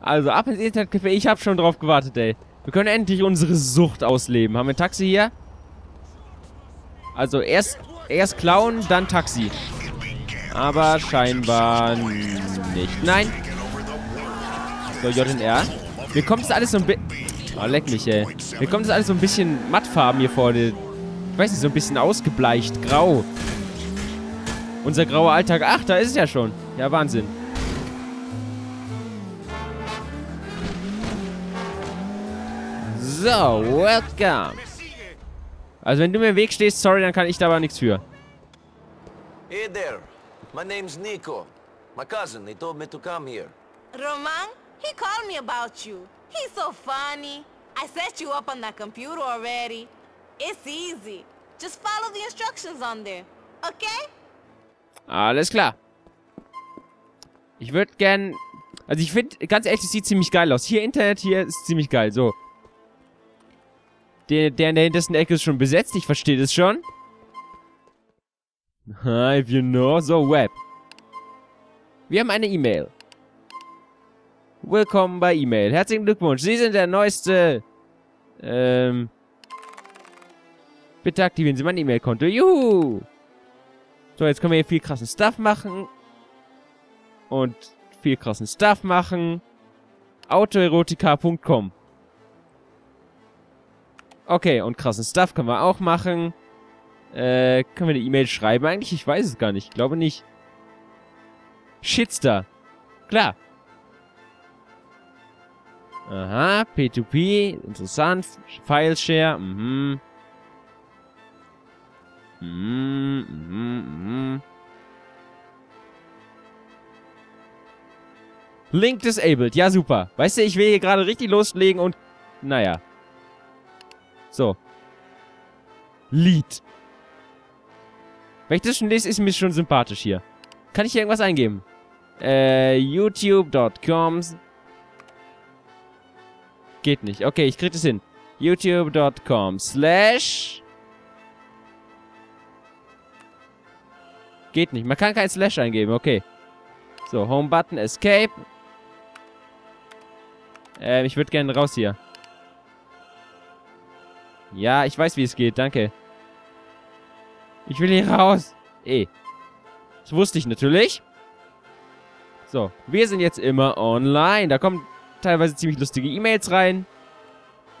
Also ab ins Internetcafé. Ich habe schon drauf gewartet, ey. Wir können endlich unsere Sucht ausleben. Haben wir ein Taxi hier? Also erst klauen, dann Taxi. Aber scheinbar nicht. Nein. So, JNR. Mir kommt das alles so ein bisschen... Oh, leck mich, ey. Mir kommt das alles so ein bisschen mattfarben hier vor. Ich weiß nicht, so ein bisschen ausgebleicht. Grau. Unser grauer Alltag. Ach, da ist es ja schon. Ja, Wahnsinn. So, welcome. Also, wenn du mir im Weg stehst, sorry, dann kann ich da aber nichts für. Hey there. My name's Nico. My cousin, he told me to come here. Roman, he called me about you. He's so funny. I set you up on that computer already. It's easy. Just follow the instructions on there. Okay? Alles klar. Ich würde gern... Also ich finde, ganz ehrlich, das sieht ziemlich geil aus. Hier Internet, hier ist ziemlich geil. So. Der in der hintersten Ecke ist schon besetzt. Ich verstehe das schon. Hi, if you know. So, Web. Wir haben eine E-Mail. Willkommen bei E-Mail. Herzlichen Glückwunsch. Sie sind der neueste... Bitte aktivieren Sie mein E-Mail-Konto. Juhu! So, jetzt können wir hier viel krassen Stuff machen. Und viel krassen Stuff machen. Autoerotika.com. Okay, und krassen Stuff können wir auch machen. Können wir eine E-Mail schreiben eigentlich? Ich weiß es gar nicht. Ich glaube nicht. Shitstar. Klar. Aha, P2P. Interessant. File-Share. Mhm. Mhm, mhm, mhm. Link disabled. Ja, super. Weißt du, ich will hier gerade richtig loslegen und... Naja. So. Lead. Wenn ich das schon lese, ist mir schon sympathisch hier. Kann ich hier irgendwas eingeben? YouTube.com. Geht nicht. Okay, ich krieg das hin. YouTube.com/ Geht nicht. Man kann kein Slash eingeben. Okay. So, Home-Button, Escape. Ich würde gerne raus hier. Ja, ich weiß, wie es geht. Danke. Ich will hier raus. Das wusste ich natürlich. So, wir sind jetzt immer online. Da kommen teilweise ziemlich lustige E-Mails rein.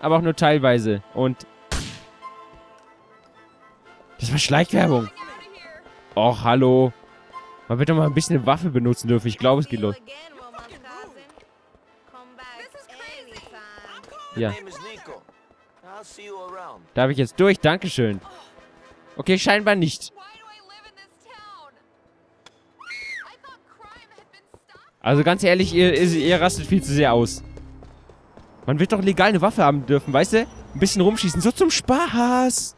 Aber auch nur teilweise. Und... Das war Schleichwerbung. Och, hallo. Man wird doch mal ein bisschen eine Waffe benutzen dürfen. Ich glaube, es geht los. Ja. Darf ich jetzt durch? Dankeschön. Okay, scheinbar nicht. Also ganz ehrlich, ihr rastet viel zu sehr aus. Man wird doch legal eine Waffe haben dürfen, weißt du? Ein bisschen rumschießen, so zum Spaß.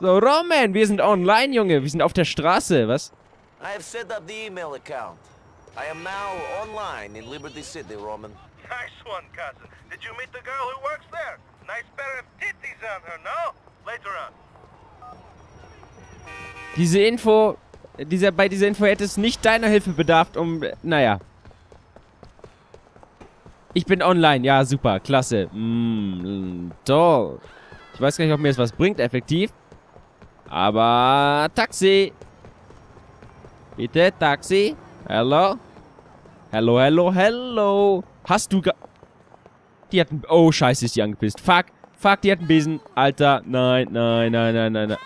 So, Roman, wir sind online, Junge. Wir sind auf der Straße, was? I have set up the email account. I am now online in Liberty City, Roman. Nice one, cousin. Did you meet the girl who works there? Nice pair of titties on her, no? Later on. Bei dieser Info hätte es nicht deiner Hilfe bedarf, um... Naja. Ich bin online. Ja, super. Klasse. Toll. Ich weiß gar nicht, ob mir das was bringt, effektiv. Aber Taxi. Bitte, Taxi. Hello. Hello, hello, hello. Hast du... Die hatten... Oh, scheiße, ist die angepisst. Fuck. Fuck, die hatten Besen. Alter. Nein, nein, nein, nein, nein, nein.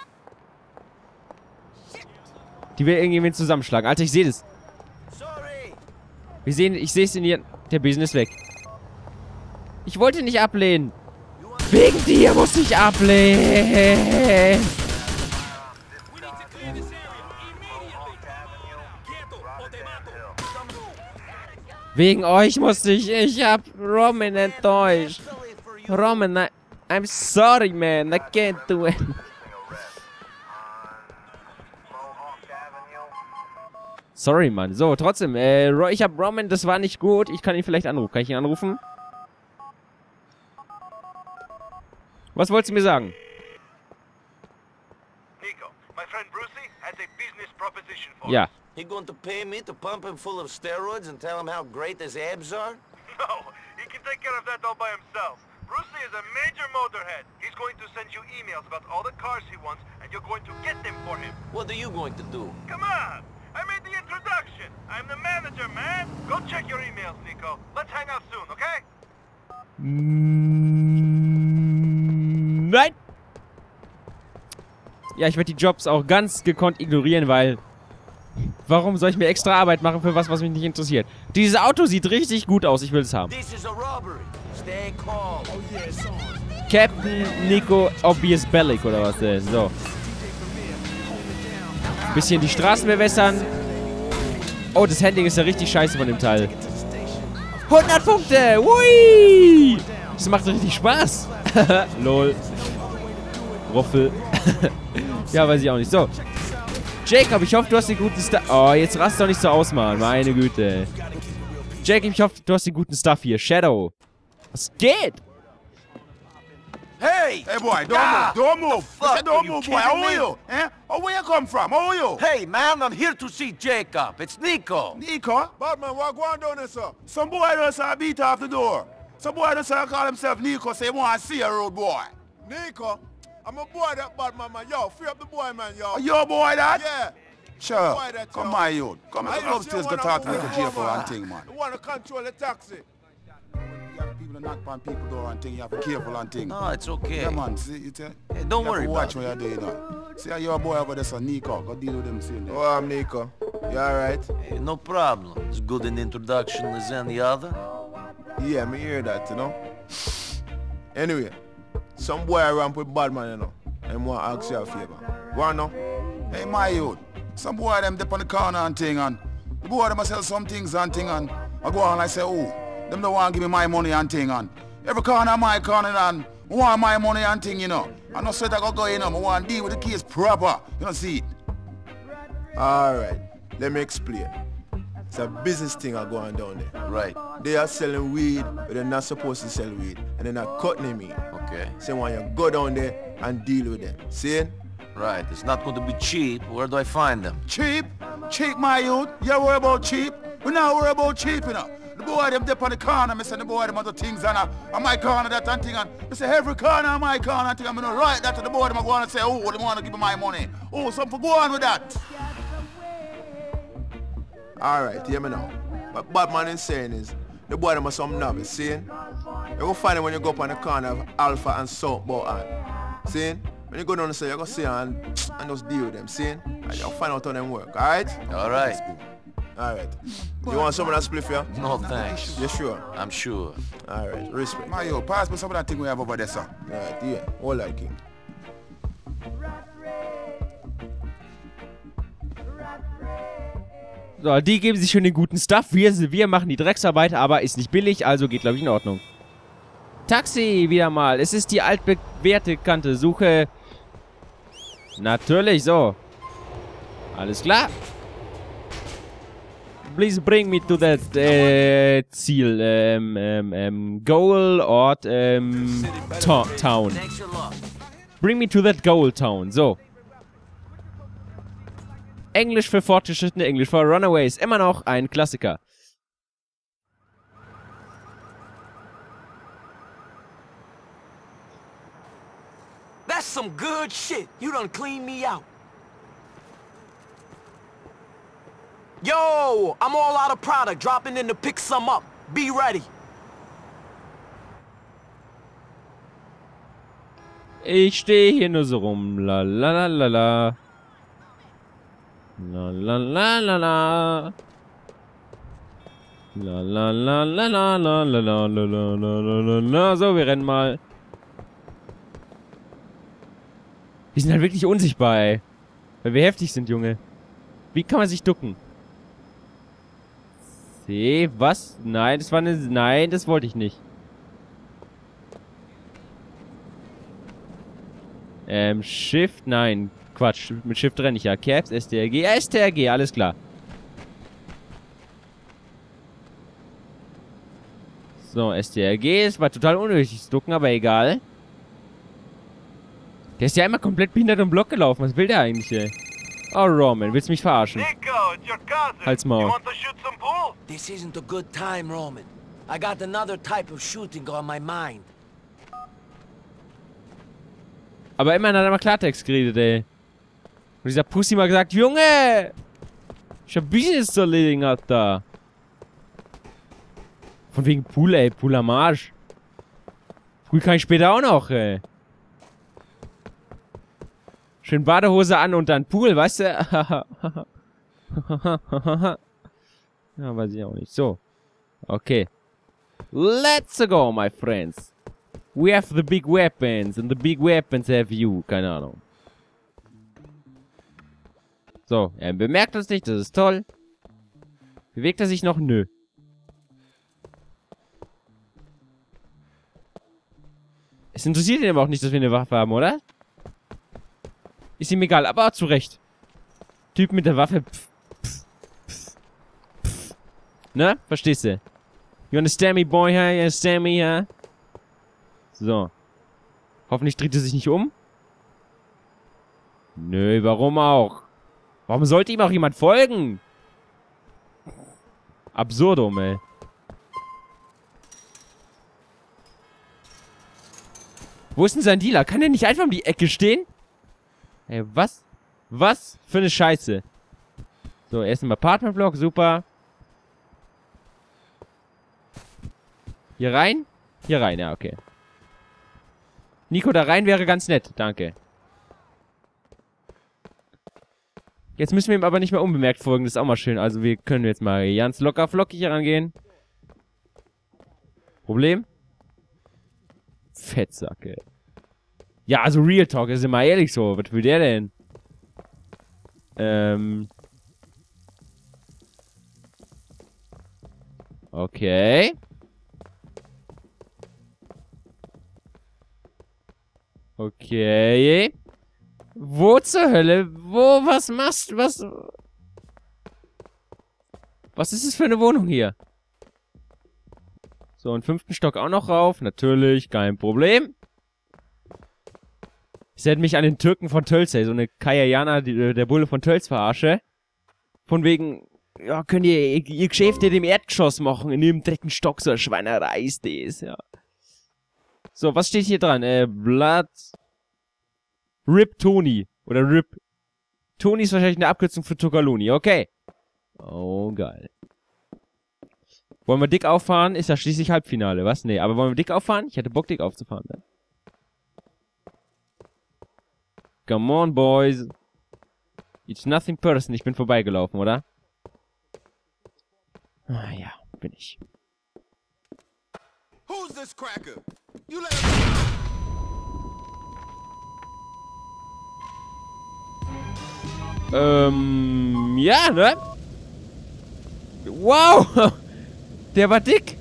Die will irgendjemand zusammenschlagen. Alter, ich sehe das. Ich sehe es in ihren... Der Besen ist weg. Ich wollte nicht ablehnen. Wegen dir muss ich ablehnen. Wegen euch musste ich... Ich hab Roman enttäuscht. Roman, I'm sorry, man. I can't do it. Sorry, Mann. So, trotzdem. Ich hab Roman, das war nicht gut. Ich kann ihn vielleicht anrufen. Kann ich ihn anrufen? Was wolltest du mir sagen? Nico, my friend Brucey has a business proposition for us. Ja. You're going to pay me to pump him full of steroids and tell him how great his abs are? No, he can take care of that all by himself. Brucey is a major motorhead. He's going to send you emails about all the cars he wants, and you're going to get them for him. What are you going to do? Come on! I made the introduction! I'm the manager, man! Go check your emails, Nico. Let's hang out soon, okay? Nein! Ja, ich werde die Jobs auch ganz gekonnt ignorieren, weil... Warum soll ich mir extra Arbeit machen für was, was mich nicht interessiert? Dieses Auto sieht richtig gut aus, ich will es haben. Captain Nico Obvious Bellic oder was denn? So. Bisschen die Straßen bewässern. Oh, das Handling ist ja richtig scheiße von dem Teil. 100 Punkte! Ui! Das macht richtig Spaß. Lol. Ruffel. Ja, weiß ich auch nicht. So. Jacob, ich hoffe, du hast den guten Stuff... Oh, jetzt rast doch nicht so aus, Mann. Meine Güte. Jacob, ich hoffe, du hast den guten Stuff hier. Shadow. Was geht? Hey! Hey, boy. Don't move. Don't move, boy. How are you? Eh? Oh, where you come from? How are you? Hey, man. I'm here to see Jacob. It's Nico. Nico? Batman, what going on down there? Some boy just beat off the door. Some boy just call himself Nico, say he want to see a road boy. Nico? I'm a boy that bad, man, man. Yo, free up the boy, man, yo. Yo, boy that? Yeah. Sure. Boy that, come on, yo. Come on, upstairs to talk to the JFO and thing, man. You want to control the taxi. You have people to knock on people door and thing. You have to be careful and thing. No, it's okay. Yeah, man. See, it's, hey, don't worry about it. You have to watch what you're doing now. See how your boy over there, son, Nico. Go deal with him soon. Oh, I'm Nico. You all right? Hey, no problem. It's good an introduction as any other. Yeah, me hear that, you know? Anyway. Some boy ramp with bad man, you know. And want to ask you a favor. Go on now. Hey, my youth. Some boy them dip on the corner and thing, and the boy them sell some things and thing, and I go on and I say, oh, them don't want to give me my money and thing, and every corner my corner, and I want my money and thing, you know. I no sweat I go go, you know. I want to deal with the case proper. You know, see it? All right. Let me explain. It's a business thing I go on down there. Right. They are selling weed, but they're not supposed to sell weed. And they're not cutting me. Okay. So when you go down there and deal with them. See? Right. It's not going to be cheap. Where do I find them? Cheap? Cheap, my youth. You worry about cheap? We're not worried about cheap, you know. The boy them dip on the corner, I say the boy them other things on my corner that and thing, and I say every corner on my corner and thing, I'm gonna write that to the boy them I go on and say, oh, they wanna give me my money. Oh, something go on with that. Alright, hear me now. What Batman is saying is, the boy them are some novice, see? You go find them when you go up on the corner of Alpha and Southbow and, see? When you go down and say, you go see and just deal with them, see? And you'll find out how them work, alright? Alright. Alright. You want some of that spliff here? No, thanks. You sure? I'm sure. Alright, respect. Mario, pass me some of that thing we have over there, sir. Alright, yeah. All that king. So, die geben sich schon den guten Stuff. Wir machen die Drecksarbeit, aber ist nicht billig, also geht, glaube ich, in Ordnung. Taxi, wieder mal. Es ist die altbewährte Kante. Suche. Natürlich, so. Alles klar. Please bring me to that Ziel. Goal or Town. Bring me to that Goal Town, so. Englisch für Fortgeschrittene, Englisch für Runaways. Immer noch ein Klassiker. That's some good shit. You done clean me out. Yo, I'm all out of product. Dropping in to pick some up. Be ready. Ich stehe hier nur so rum. La la la la la. La la la la la. La la la la la la la la la la la la. So, wir rennen mal. Die sind halt wirklich unsichtbar, ey. Weil wir heftig sind, Junge. Wie kann man sich ducken? Seh, was? Nein, das war eine... Nein, das wollte ich nicht. Shift? Nein. Quatsch, mit Shift renne ich ja. Caps, STRG, STRG, alles klar. So, STRG, es war total unnötig zu ducken, aber egal. Der ist ja einmal komplett behindert und Block gelaufen, was will der eigentlich, ey? Oh, Roman, willst du mich verarschen? Nico, it's your cousin. Halt's Maul. You want to shoot some pool? This isn't a good time, Roman. I got another type of shooting on my mind. Aber immerhin hat er mal Klartext geredet, ey. Und dieser Pussy mal gesagt, Junge! Ich hab Business zu erledigen, Alter. Von wegen Pool, ey. Pool am Arsch. Pool kann ich später auch noch, ey. Schön Badehose an und dann Pool, weißt du? Ja, weiß ich auch nicht. So. Okay. Let's go, my friends. We have the big weapons and the big weapons have you. Keine Ahnung. So, er bemerkt uns nicht, das ist toll. Bewegt er sich noch? Nö. Es interessiert ihn aber auch nicht, dass wir eine Waffe haben, oder? Ist ihm egal, aber zu Recht. Typ mit der Waffe. Pff, pff, pff, pff. Ne? Verstehst du? You understand me, boy? You understand me, huh? So. Hoffentlich dreht er sich nicht um. Nö, warum auch? Warum sollte ihm auch jemand folgen? Absurdum, ey. Wo ist denn sein Dealer? Kann der nicht einfach um die Ecke stehen? Ey, was? Was für eine Scheiße. So, erst im Apartmentblock, super. Hier rein? Hier rein, ja, okay. Nico, da rein wäre ganz nett, danke. Jetzt müssen wir ihm aber nicht mehr unbemerkt folgen, das ist auch mal schön. Also wir können jetzt mal ganz locker flockig hier rangehen. Problem? Fettsacke. Ja, also Real Talk, ist immer ehrlich so. Was will der denn? Okay. Okay. Wo zur Hölle? Wo? Was machst du? Was? Was ist es für eine Wohnung hier? So, und 5. Stock auch noch rauf. Natürlich, kein Problem. Ich erinnere mich an den Türken von Tölz, ey. So eine Kajajana, der Bulle von Tölz verarsche. Von wegen, ja, könnt ihr Geschäfte dem Erdgeschoss machen. In dem 3. Stock, so eine Schweinerei ist das, ja. So, was steht hier dran? Blatt... RIP Tony. Oder RIP. Tony ist wahrscheinlich eine Abkürzung für Tokaloni. Okay. Oh, geil. Wollen wir dick auffahren? Ist ja schließlich Halbfinale, was? Nee, aber wollen wir dick auffahren? Ich hätte Bock, dick aufzufahren. Ne? Come on, boys. It's nothing person. Ich bin vorbeigelaufen, oder? Ah, ja. Bin ich. Who's this cracker? You let him... ja, ne? Wow! Der war dick!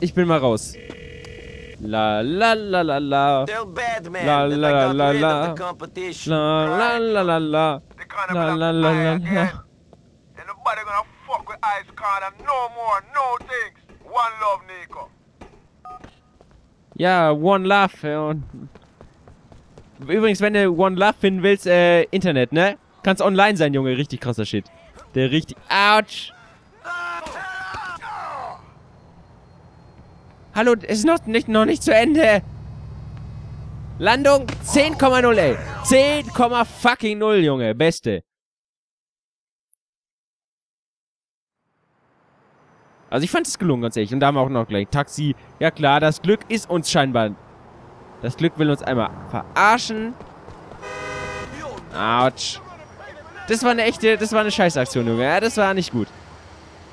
Ich bin mal raus. La la la la la. La la la la la. La la la la. La la la la. Ja, one love und... Übrigens, wenn du One Love finden willst, Internet, ne? Kannst online sein, Junge. Richtig krasser Shit. Der richtig... Autsch! Hallo, es ist noch nicht zu Ende. Landung 10,0, ey. 10,0, Junge. Beste. Also ich fand es gelungen, ganz ehrlich. Und da haben wir auch noch gleich Taxi. Ja klar, das Glück ist uns scheinbar... Das Glück will uns einmal verarschen. Autsch. Das war eine echte, das war eine Scheißaktion, Junge. Ja, das war nicht gut.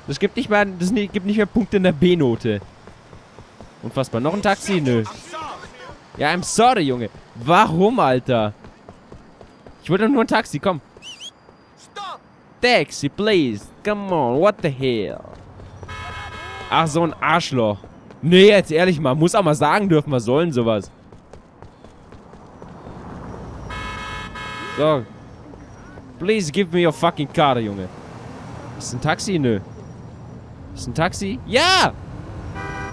Das gibt nicht mal, das gibt nicht mehr Punkte in der B-Note. Unfassbar. Noch ein Taxi? Nö. Ja, I'm sorry, Junge. Warum, Alter? Ich wollte nur ein Taxi, komm. Taxi, please. Come on, what the hell? Ach, so ein Arschloch. Nee, jetzt ehrlich mal. Muss auch mal sagen dürfen, was sollen sowas. So. Please give me your fucking car, Junge. Ist ein Taxi? Nö. Ist ein Taxi? Ja!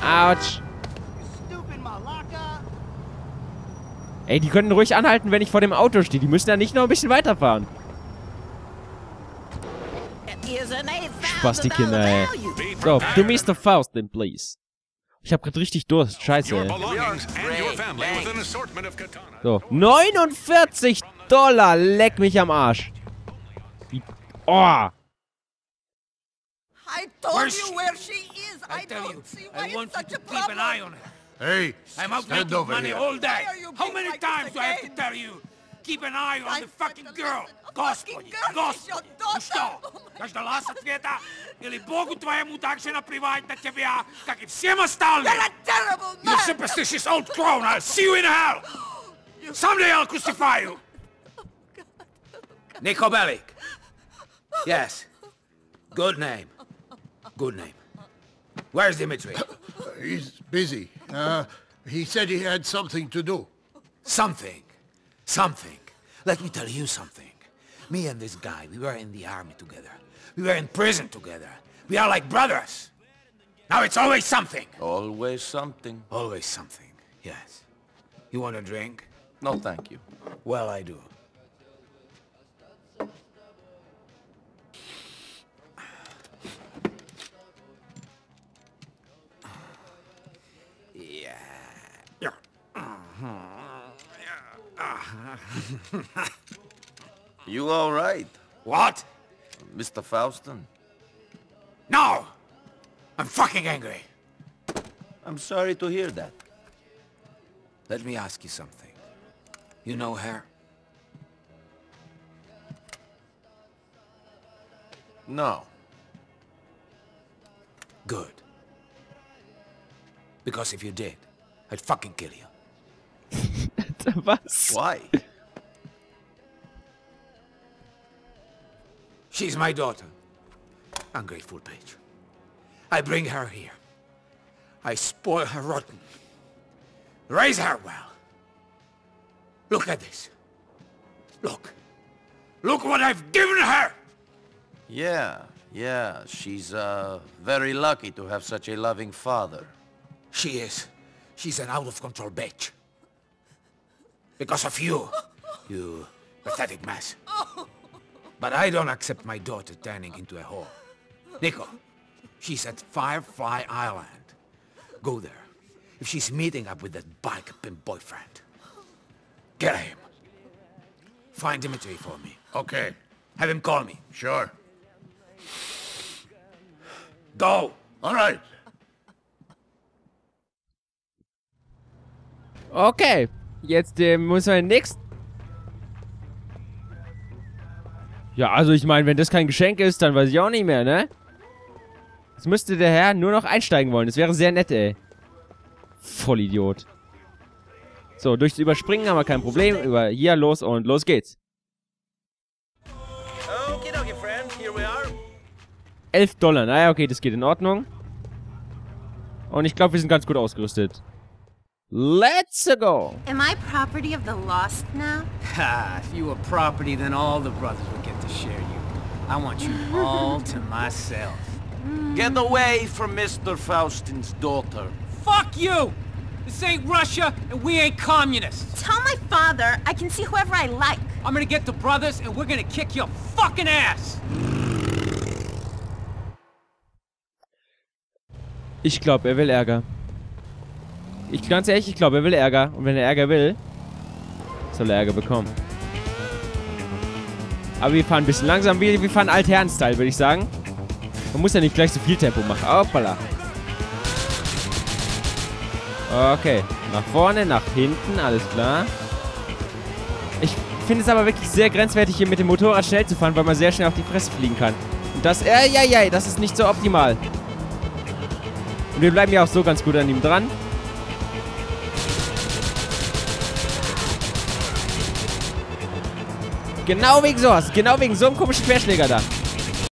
Autsch. Ey, die können ruhig anhalten, wenn ich vor dem Auto stehe. Die müssen ja nicht noch ein bisschen weiterfahren. Spaß, die Kinder, ey. So, to Mr. Faustin, please. Ich hab grad richtig Durst. Scheiße, ey. So, $49. Leck mich am Arsch. Oh. I told you where she is. I don't see why it's such a problem. Hey, I'm out making money all day. How many times do I have to tell you? Keep an eye on the fucking girl. Господи, Господи, ну что? Дождалась ответа? Или Богу твоему так же наплевать на тебя, как и всем остальным? You superstitious old crone, I'll see you in hell. Someday I'll crucify you. Nico Bellic. Yes. Good name. Good name. Where's Dimitri? He's busy. He said he had something to do. Something. Something. Let me tell you something. Me and this guy, we were in the army together. We were in prison together. We are like brothers. Now it's always something. Always something. Always something, yes. You want a drink? No, thank you. Well, I do. You all right? What? Mr. Faustin? No! I'm fucking angry. I'm sorry to hear that. Let me ask you something. You know her? No. Good. Because if you did, I'd fucking kill you. Was? Why? She's my daughter. Ungrateful bitch. I bring her here. I spoil her rotten. Raise her well. Look at this. Look. Look what I've given her! Yeah. She's, very lucky to have such a loving father. She is. She's an out-of-control bitch. Because of you, you pathetic mess. But I don't accept my daughter turning into a whore. Nico, she's at Firefly Island. Go there. If she's meeting up with that bike pimp boyfriend, get him. Find Dimitri for me. Okay. Have him call me. Sure. Go. All right. Okay. Jetzt muss man nix. Ja, also ich meine, wenn das kein Geschenk ist, dann weiß ich auch nicht mehr, ne? Jetzt müsste der Herr nur noch einsteigen wollen. Das wäre sehr nett, ey. Vollidiot. So, durchs Überspringen haben wir kein Problem. Über hier los und los geht's. 11 $. Naja, okay, das geht in Ordnung. Und ich glaube, wir sind ganz gut ausgerüstet. Let's go! Am I property of the lost now? Ha! If you were property, then all the brothers would get to share you. I want you all to myself. Get away from Mr. Faustin's daughter. Fuck you! This ain't Russia, and we ain't communists. Tell my father I can see whoever I like. I'm gonna get the brothers, and we're gonna kick your fucking ass! Ich glaube, will Ärger. Ganz ehrlich, ich glaube, will Ärger. Und wenn Ärger will, soll Ärger bekommen. Aber wir fahren ein bisschen langsam. Wir fahren Altherren-Style, würde ich sagen. Man muss ja nicht gleich so viel Tempo machen. Hoppala. Okay. Nach vorne, nach hinten. Alles klar. Ich finde es aber wirklich sehr grenzwertig, hier mit dem Motorrad schnell zu fahren, weil man sehr schnell auf die Fresse fliegen kann. Und das, das ist nicht so optimal. Und wir bleiben ja auch so ganz gut an ihm dran. Genau wegen sowas. Genau wegen so einem komischen Querschläger da.